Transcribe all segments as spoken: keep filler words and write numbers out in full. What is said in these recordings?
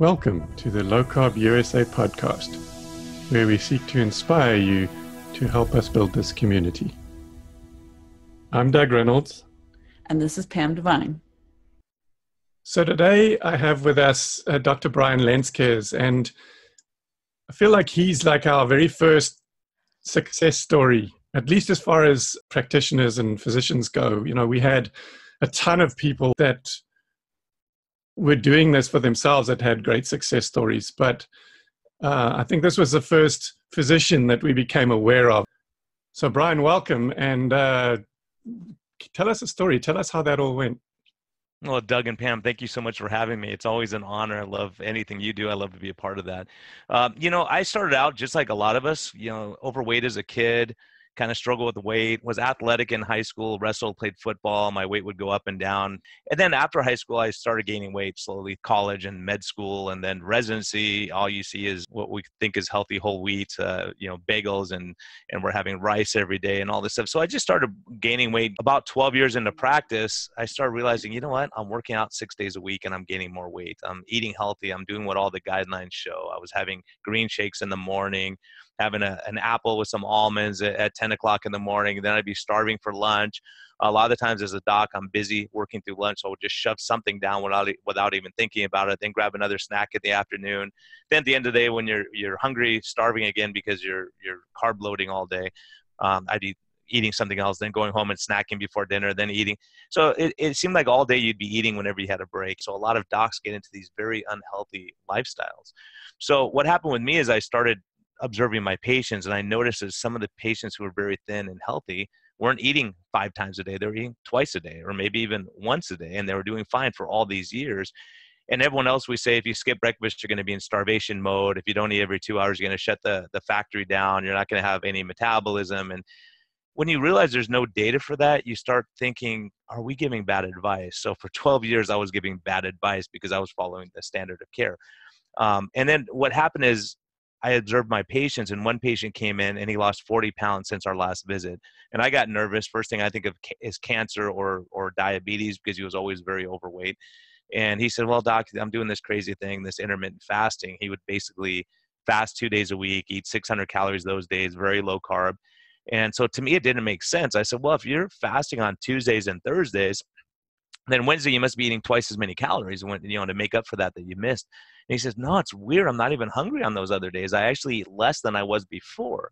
Welcome to the Low Carb U S A podcast, where we seek to inspire you to help us build this community. I'm Doug Reynolds. And this is Pam Devine. So today I have with us uh, Doctor Brian Lenzkes, and I feel like he's like our very first success story, at least as far as practitioners and physicians go. You know, we had a ton of people that were doing this for themselves that had great success stories. But uh, I think this was the first physician that we became aware of. So Brian, welcome. And uh, tell us a story. Tell us how that all went. Well, Doug and Pam, thank you so much for having me. It's always an honor. I love anything you do. I love to be a part of that. Um, you know, I started out just like a lot of us, you know, overweight as a kid, kind of struggled with the weight, was athletic in high school, wrestled, played football. My weight would go up and down. And then after high school, I started gaining weight slowly, college and med school, and then residency. All you see is what we think is healthy whole wheat, uh, you know, bagels, and, and we're having rice every day and all this stuff. So I just started gaining weight. About twelve years into practice, I started realizing, you know what, I'm working out six days a week and I'm gaining more weight. I'm eating healthy. I'm doing what all the guidelines show. I was having green shakes in the morning, having a, an apple with some almonds at, at ten o'clock in the morning. Then I'd be starving for lunch. A lot of the times as a doc, I'm busy working through lunch, so I would just shove something down without without even thinking about it, then grab another snack in the afternoon. Then at the end of the day, when you're you're hungry, starving again because you're you're carb loading all day, um, I'd be eating something else, then going home and snacking before dinner, then eating. So it, it seemed like all day you'd be eating whenever you had a break. So a lot of docs get into these very unhealthy lifestyles. So what happened with me is I started observing my patients, and I noticed that some of the patients who were very thin and healthy weren't eating five times a day. They were eating twice a day, or maybe even once a day, and they were doing fine for all these years. And everyone else, we say, if you skip breakfast, you're going to be in starvation mode. If you don't eat every two hours, you're going to shut the, the factory down. You're not going to have any metabolism. And when you realize there's no data for that, you start thinking, are we giving bad advice? So for twelve years, I was giving bad advice because I was following the standard of care. Um, and then what happened is, I observed my patients, and one patient came in and he lost forty pounds since our last visit. And I got nervous. First thing I think of is cancer or, or diabetes, because he was always very overweight. And he said, well, doc, I'm doing this crazy thing, this intermittent fasting. He would basically fast two days a week, eat six hundred calories those days, very low carb. And so to me, it didn't make sense. I said, well, if you're fasting on Tuesdays and Thursdays, then Wednesday, you must be eating twice as many calories, when, you know, to make up for that that you missed. And he says, no, it's weird. I'm not even hungry on those other days. I actually eat less than I was before.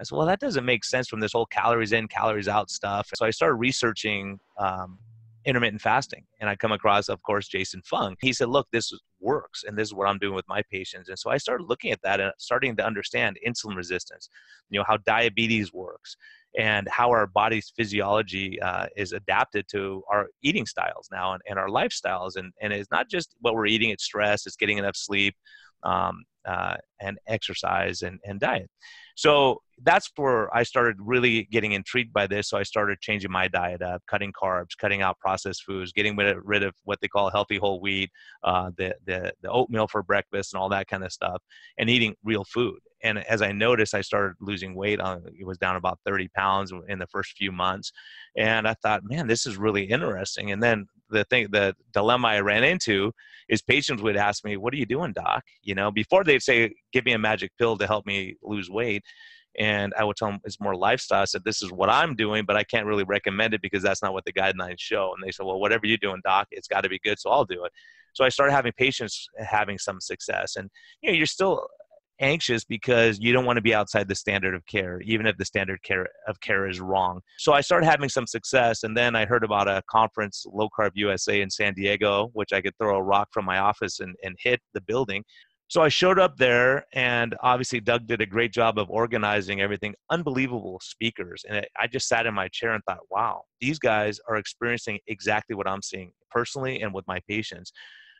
I said, well, that doesn't make sense from this whole calories in, calories out stuff. So I started researching um, intermittent fasting. And I come across, of course, Jason Fung. He said, look, this works. And this is what I'm doing with my patients. And so I started looking at that and starting to understand insulin resistance, you know, how diabetes works, and how our body's physiology uh, is adapted to our eating styles now, and, and our lifestyles. And, and it's not just what we're eating, it's stress, it's getting enough sleep, um, uh, and exercise, and, and diet. So that's where I started really getting intrigued by this. So I started changing my diet up, cutting carbs, cutting out processed foods, getting rid of what they call healthy whole wheat, uh, the, the, the oatmeal for breakfast and all that kind of stuff, and eating real food. And as I noticed, I started losing weight. On, it was down about thirty pounds in the first few months. And I thought, man, this is really interesting. And then the thing, the dilemma I ran into is patients would ask me, what are you doing, doc? You know, before they'd say, give me a magic pill to help me lose weight. And I would tell them it's more lifestyle. I said, this is what I'm doing, but I can't really recommend it because that's not what the guidelines show. And they said, well, whatever you're doing, doc, it's got to be good. So I'll do it. So I started having patients having some success. And, you know, you're still anxious because you don't want to be outside the standard of care, even if the standard care of care is wrong. So I started having some success. And then I heard about a conference, Low Carb U S A in San Diego, which I could throw a rock from my office and, and hit the building. So I showed up there, and obviously Doug did a great job of organizing everything. Unbelievable speakers. And I just sat in my chair and thought, wow, these guys are experiencing exactly what I'm seeing personally and with my patients.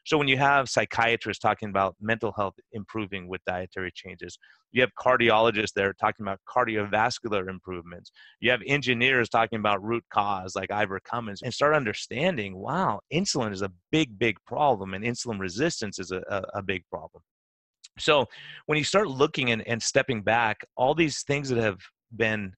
So when you have psychiatrists talking about mental health improving with dietary changes, you have cardiologists there talking about cardiovascular improvements, you have engineers talking about root cause like Ivor Cummins, and start understanding, wow, insulin is a big, big problem, and insulin resistance is a, a, a big problem. So when you start looking and, and stepping back, all these things that have been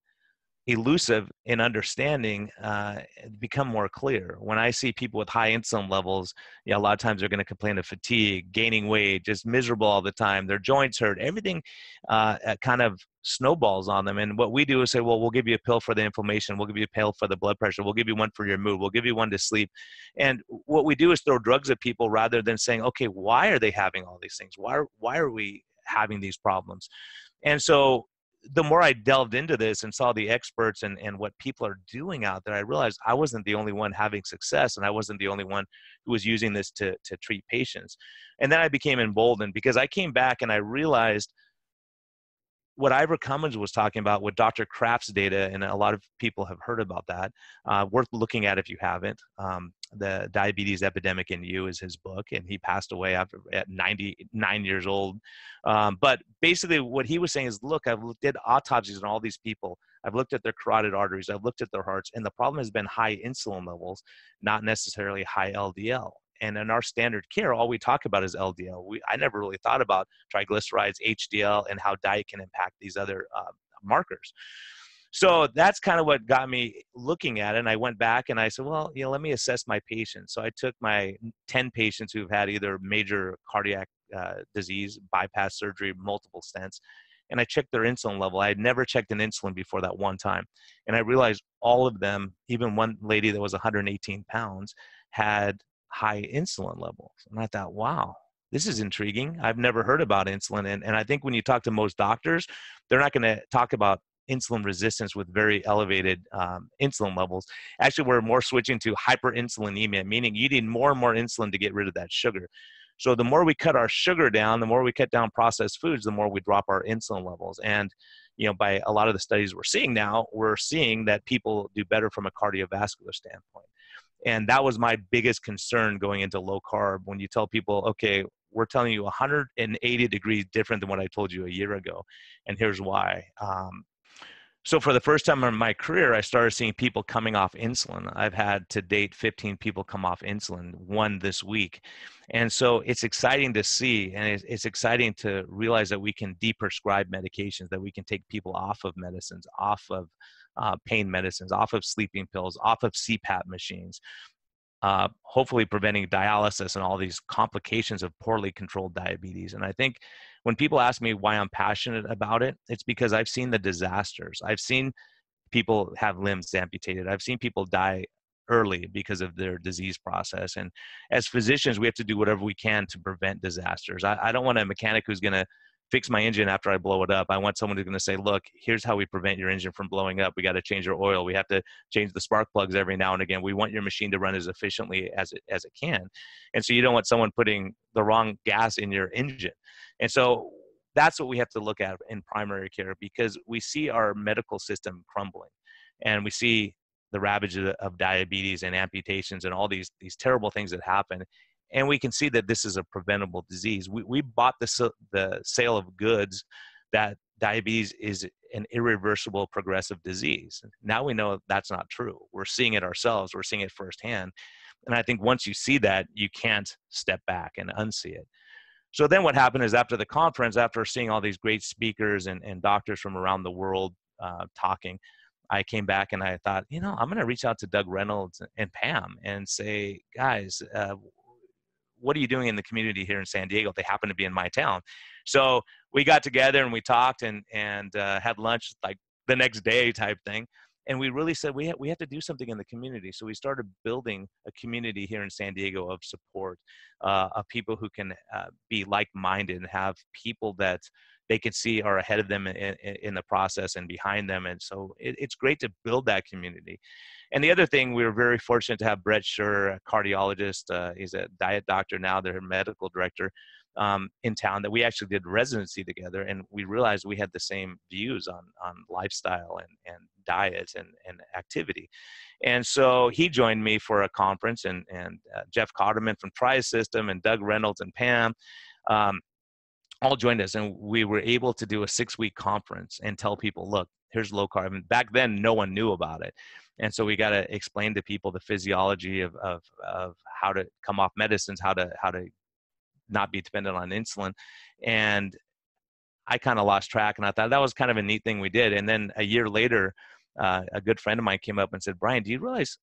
elusive in understanding uh, become more clear. When I see people with high insulin levels, yeah, a lot of times they're going to complain of fatigue, gaining weight, just miserable all the time. Their joints hurt. Everything uh, kind of snowballs on them. And what we do is say, well, we'll give you a pill for the inflammation. We'll give you a pill for the blood pressure. We'll give you one for your mood. We'll give you one to sleep. And what we do is throw drugs at people rather than saying, okay, why are they having all these things? Why are, why are we having these problems? And so the more I delved into this and saw the experts and, and what people are doing out there, I realized I wasn't the only one having success, and I wasn't the only one who was using this to, to treat patients. And then I became emboldened because I came back and I realized what Ivor Cummins was talking about with Doctor Kraft's data, and a lot of people have heard about that, uh, worth looking at if you haven't. Um, The Diabetes Epidemic in You is his book, and he passed away after, at ninety-nine years old. Um, but basically what he was saying is, look, I've looked at autopsies on all these people. I've looked at their carotid arteries. I've looked at their hearts. And the problem has been high insulin levels, not necessarily high L D L. And in our standard care, all we talk about is L D L. We, I never really thought about triglycerides, H D L, and how diet can impact these other uh, markers. So that's kind of what got me looking at it. And I went back and I said, well, you know, let me assess my patients. So I took my ten patients who've had either major cardiac uh, disease, bypass surgery, multiple stents, and I checked their insulin level. I had never checked an insulin before that one time. And I realized all of them, even one lady that was one hundred eighteen pounds, had high insulin levels. And I thought, wow, this is intriguing. I've never heard about insulin. And, and I think when you talk to most doctors, they're not going to talk about insulin resistance with very elevated um, insulin levels. Actually, we're more switching to hyperinsulinemia, meaning you need more and more insulin to get rid of that sugar. So the more we cut our sugar down, the more we cut down processed foods, the more we drop our insulin levels. And, you know, by a lot of the studies we're seeing now, we're seeing that people do better from a cardiovascular standpoint. And that was my biggest concern going into low carb. When you tell people, okay, we're telling you one hundred eighty degrees different than what I told you a year ago, and here's why. Um, So for the first time in my career, I started seeing people coming off insulin. I've had to date fifteen people come off insulin, one this week. And so it's exciting to see, and it's, it's exciting to realize that we can deprescribe medications, that we can take people off of medicines, off of uh, pain medicines, off of sleeping pills, off of C PAP machines, uh, hopefully preventing dialysis and all these complications of poorly controlled diabetes. And I think when people ask me why I'm passionate about it, it's because I've seen the disasters. I've seen people have limbs amputated. I've seen people die early because of their disease process. And as physicians, we have to do whatever we can to prevent disasters. I, I don't want a mechanic who's going to fix my engine after I blow it up. I want someone who's going to say, look, here's how we prevent your engine from blowing up. We got to change your oil. We have to change the spark plugs every now and again. We want your machine to run as efficiently as it, as it can. And so you don't want someone putting the wrong gas in your engine. And so that's what we have to look at in primary care, because we see our medical system crumbling, and we see the ravages of diabetes and amputations and all these, these terrible things that happen. And we can see that this is a preventable disease. We, we bought the, the sale of goods that diabetes is an irreversible progressive disease. Now we know that's not true. We're seeing it ourselves. We're seeing it firsthand. And I think once you see that, you can't step back and unsee it. So then what happened is, after the conference, after seeing all these great speakers and, and doctors from around the world uh, talking, I came back and I thought, you know, I'm going to reach out to Doug Reynolds and Pam and say, guys, uh, what are you doing in the community here in San Diego? They happen to be in my town. So we got together and we talked and, and uh, had lunch like the next day type thing. And we really said, we, ha we have to do something in the community. So we started building a community here in San Diego of support, uh, of people who can uh, be like-minded and have people that they can see are ahead of them in, in the process and behind them. And so it, it's great to build that community. And the other thing, we were very fortunate to have Brett Schur, a cardiologist, uh, he's a diet doctor now, their medical director, um, in town, that we actually did residency together. And we realized we had the same views on, on lifestyle and, and diet and, and activity. And so he joined me for a conference, and, and uh, Jeff Cotterman from Price System and Doug Reynolds and Pam um, all joined us. And we were able to do a six week conference and tell people, look, here's low carb. And back then, no one knew about it. And so we got to explain to people the physiology of, of, of how to come off medicines, how to, how to not be dependent on insulin. And I kind of lost track, and I thought that was kind of a neat thing we did. And then a year later, uh, a good friend of mine came up and said, Brian, do you realize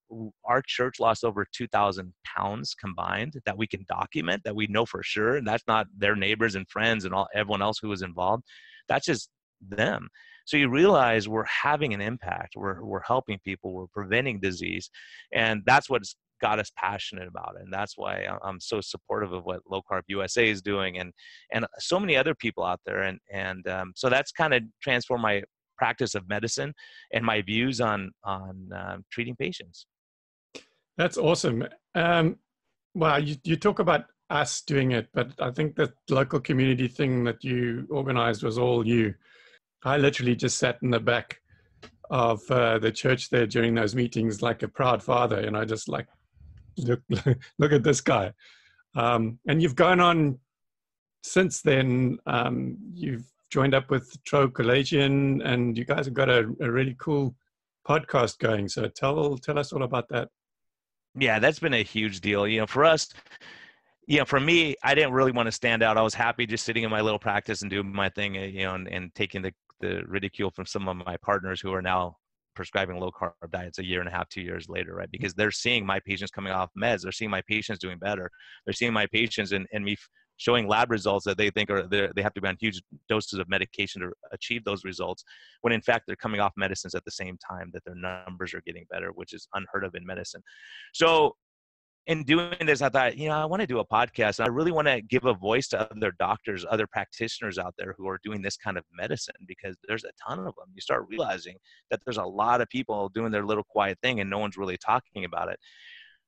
our church lost over two thousand pounds combined that we can document, that we know for sure? And that's not their neighbors and friends and all everyone else who was involved. That's just them. So you realize we're having an impact. We're, we're helping people. We're preventing disease. And that's what's got us passionate about it. And that's why I'm so supportive of what Low Carb U S A is doing and, and so many other people out there. And, and um, so that's kind of transformed my practice of medicine and my views on, on um, treating patients. That's awesome. Um, well, you, you talk about us doing it, but I think that local community thing that you organized was all you. I literally just sat in the back of uh, the church there during those meetings like a proud father, and I just like, look, look at this guy. Um, and you've gone on since then. Um, you've joined up with Tro Kalayjian, and you guys have got a, a really cool podcast going. So tell tell us all about that. Yeah, that's been a huge deal. You know, for us, you know, for me, I didn't really want to stand out. I was happy just sitting in my little practice and doing my thing, you know, and, and taking the, the ridicule from some of my partners who are now prescribing low carb diets a year and a half, two years later, right? Because they're seeing my patients coming off meds. They're seeing my patients doing better. They're seeing my patients and, and me showing lab results that they think are, they have to be on huge doses of medication to achieve those results, when in fact they're coming off medicines at the same time that their numbers are getting better, which is unheard of in medicine. So in doing this, I thought, you know, I want to do a podcast. I really want to give a voice to other doctors, other practitioners out there who are doing this kind of medicine, because there's a ton of them. You start realizing that there's a lot of people doing their little quiet thing and no one's really talking about it.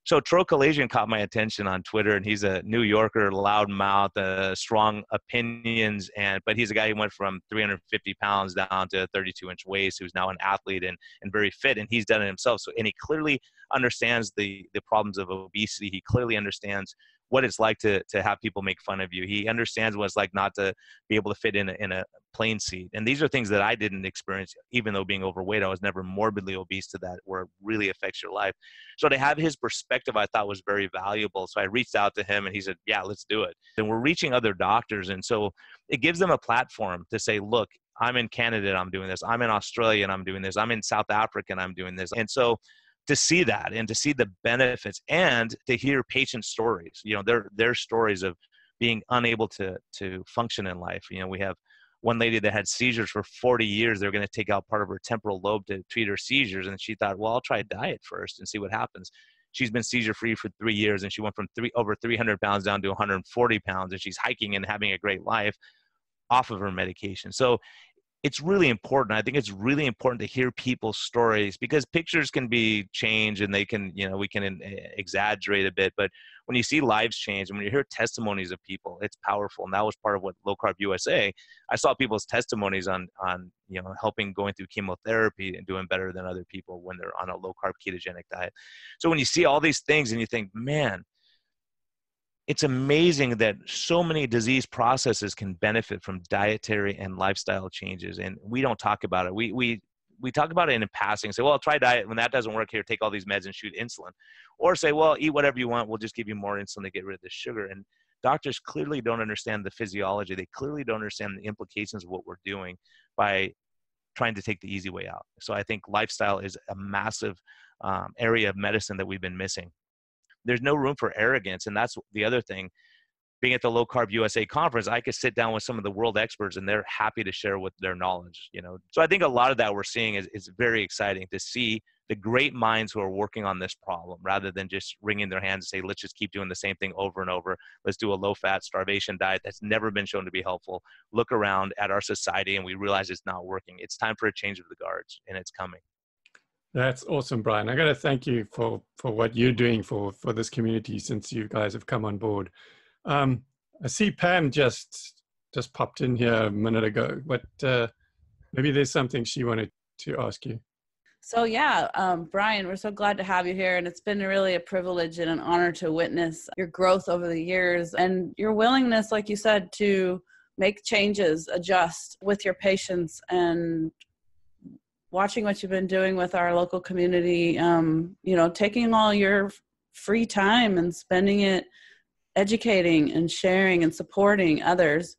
So Tro Kalayjian caught my attention on Twitter, and he's a New Yorker, loudmouth, uh, strong opinions, and but he's a guy who went from three hundred fifty pounds down to a thirty-two inch waist, who's now an athlete and, and very fit, and he's done it himself. So, and he clearly understands the, the problems of obesity. He clearly understands what it's like to, to have people make fun of you. He understands what it's like not to be able to fit in a, in a plane seat. And these are things that I didn't experience, even though being overweight, I was never morbidly obese to that where it really affects your life. So to have his perspective, I thought was very valuable. So I reached out to him and he said, yeah, let's do it. And we're reaching other doctors. And so it gives them a platform to say, look, I'm in Canada and I'm doing this. I'm in Australia and I'm doing this. I'm in South Africa and I'm doing this. And so to see that and to see the benefits and to hear patient stories, you know, their their stories of being unable to to function in life. You know, we have one lady that had seizures for forty years. They're going to take out part of her temporal lobe to treat her seizures. And she thought, well, I'll try diet first and see what happens. She's been seizure free for three years and she went from three over three hundred pounds down to one hundred forty pounds. And she's hiking and having a great life off of her medication. So it's really important. I think it's really important to hear people's stories, because pictures can be changed and they can, you know, we can exaggerate a bit, but when you see lives change and when you hear testimonies of people, it's powerful. And that was part of what Low Carb U S A, I saw people's testimonies on, on, you know, helping going through chemotherapy and doing better than other people when they're on a low carb ketogenic diet. So when you see all these things and you think, man, it's amazing that so many disease processes can benefit from dietary and lifestyle changes. And we don't talk about it. We, we, we talk about it in passing, say, well, I'll try diet. When that doesn't work here, take all these meds and shoot insulin. Or say, well, eat whatever you want. We'll just give you more insulin to get rid of the sugar. And doctors clearly don't understand the physiology. They clearly don't understand the implications of what we're doing by trying to take the easy way out. So I think lifestyle is a massive um, area of medicine that we've been missing. There's no room for arrogance. And that's the other thing. Being at the Low Carb U S A conference, I could sit down with some of the world experts and they're happy to share with their knowledge, you know? So I think a lot of that we're seeing is, is very exciting to see the great minds who are working on this problem, rather than just wringing their hands and say, let's just keep doing the same thing over and over. Let's do a low fat starvation diet. That's never been shown to be helpful. Look around at our society and we realize it's not working. It's time for a change of the guards, and it's coming. That's awesome, Brian. I got to thank you for, for what you're doing for, for this community since you guys have come on board. Um, I see Pam just just popped in here a minute ago, but uh, maybe there's something she wanted to ask you. So yeah, um, Brian, we're so glad to have you here. And it's been really a privilege and an honor to witness your growth over the years and your willingness, like you said, to make changes, adjust with your patients, and watching what you've been doing with our local community, um, you know, taking all your free time and spending it educating and sharing and supporting others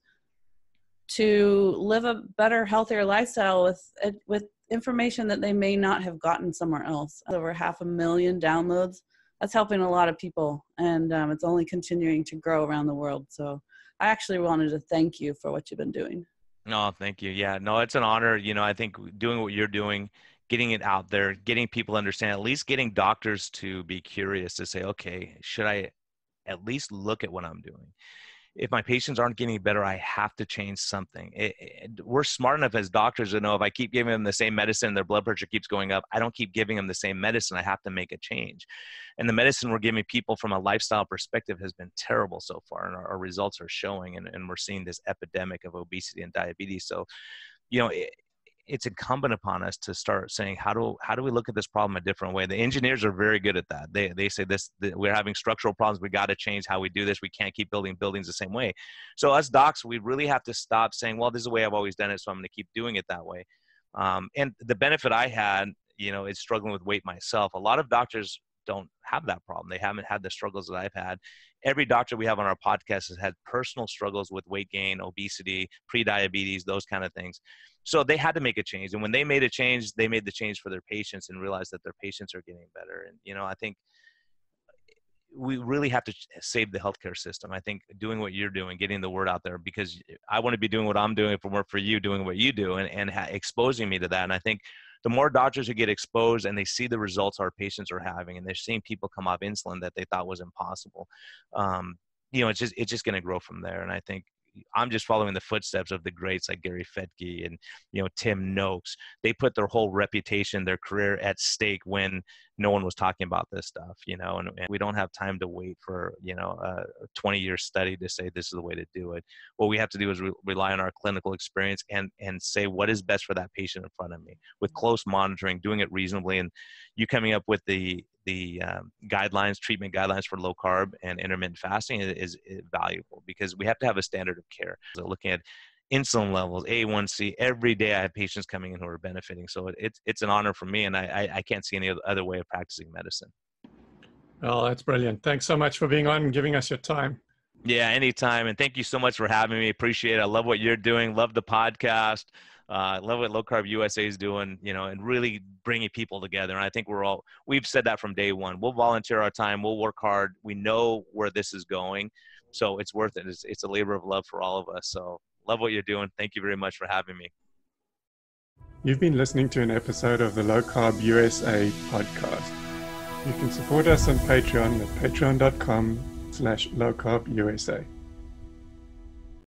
to live a better, healthier lifestyle with, with information that they may not have gotten somewhere else. Over half a million downloads. That's helping a lot of people, and um, it's only continuing to grow around the world. So I actually wanted to thank you for what you've been doing. No, thank you. Yeah, no, it's an honor. You know, I think doing what you're doing, getting it out there, getting people to understand, at least getting doctors to be curious to say, okay, should I at least look at what I'm doing? If my patients aren't getting better, I have to change something. It, it, we're smart enough as doctors to know if I keep giving them the same medicine, their blood pressure keeps going up. I don't keep giving them the same medicine. I have to make a change. And the medicine we're giving people from a lifestyle perspective has been terrible so far. And our, our results are showing, and, and we're seeing this epidemic of obesity and diabetes. So, you know, it, it's incumbent upon us to start saying, how do, how do we look at this problem a different way? The engineers are very good at that. They, they say this, the, we're having structural problems. We got to change how we do this. We can't keep building buildings the same way. So us docs, we really have to stop saying, well, this is the way I've always done it, so I'm going to keep doing it that way. Um, and the benefit I had, you know, is struggling with weight myself. A lot of doctors don't have that problem. They haven't had the struggles that I've had. Every doctor we have on our podcast has had personal struggles with weight gain, obesity, pre-diabetes, those kind of things. So they had to make a change. And when they made a change, they made the change for their patients and realized that their patients are getting better. And, you know, I think we really have to save the healthcare system. I think doing what you're doing, getting the word out there, because I want to be doing what I'm doing if it weren't for you doing what you do and, and ha- exposing me to that. And I think the more doctors who get exposed and they see the results our patients are having, and they're seeing people come off insulin that they thought was impossible, um, you know, it's just, it's just going to grow from there. And I think I'm just following the footsteps of the greats like Gary Fedke and, you know, Tim Noakes. They put their whole reputation, their career at stake when no one was talking about this stuff, you know, and, and we don't have time to wait for, you know, a twenty year study to say this is the way to do it. What we have to do is re- rely on our clinical experience and, and say what is best for that patient in front of me with close monitoring, doing it reasonably. And you coming up with the, the um, guidelines, treatment guidelines for low carb and intermittent fasting is, is valuable, because we have to have a standard of care. So looking at insulin levels, A one C, every day I have patients coming in who are benefiting. So it, it's, it's an honor for me, and I, I can't see any other way of practicing medicine. Well, that's brilliant. Thanks so much for being on and giving us your time. Yeah, anytime. And thank you so much for having me. Appreciate it. I love what you're doing. Love the podcast. I uh, love what Low Carb U S A is doing, you know, and really bringing people together. And I think we're all, we've said that from day one. We'll volunteer our time. We'll work hard. We know where this is going. So it's worth it. It's, it's a labor of love for all of us. So love what you're doing. Thank you very much for having me. You've been listening to an episode of the Low Carb U S A podcast. You can support us on Patreon at patreon dot com slash low carb U S A.